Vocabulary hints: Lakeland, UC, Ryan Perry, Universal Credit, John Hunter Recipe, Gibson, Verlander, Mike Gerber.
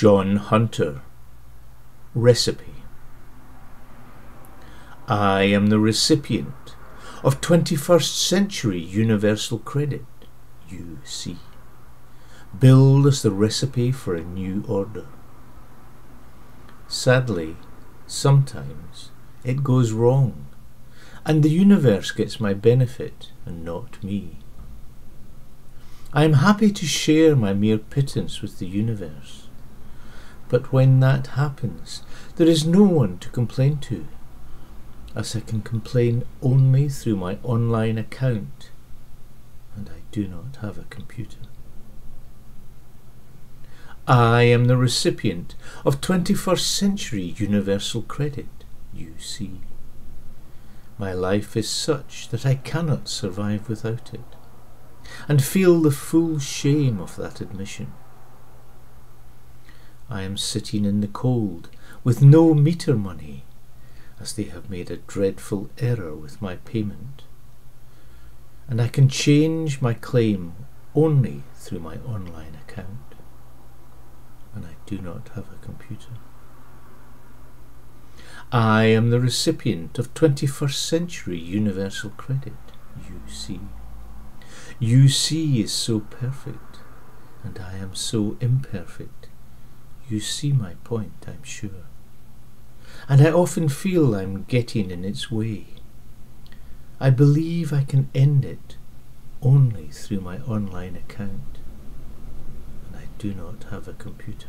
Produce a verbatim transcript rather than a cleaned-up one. John Hunter Recipe. I am the recipient of twenty-first century Universal Credit, U C. Billed as the recipe for a new order. Sadly, sometimes it goes wrong, and the universe gets my benefit and not me. I am happy to share my mere pittance with the universe. But when that happens, there is no one to complain to, as I can complain only through my online account, and I do not have a computer. I am the recipient of twenty-first century Universal Credit, U C. My life is such that I cannot survive without it, and feel the full shame of that admission. I am sitting in the cold with no meter money, as they have made a dreadful error with my payment, and I can change my claim only through my online account, and I do not have a computer. I am the recipient of twenty-first century Universal Credit, U C. U C is so perfect, and I am so imperfect. You see my point, I'm sure. And I often feel I'm getting in its way. I believe I can end it only through my online account, and I do not have a computer.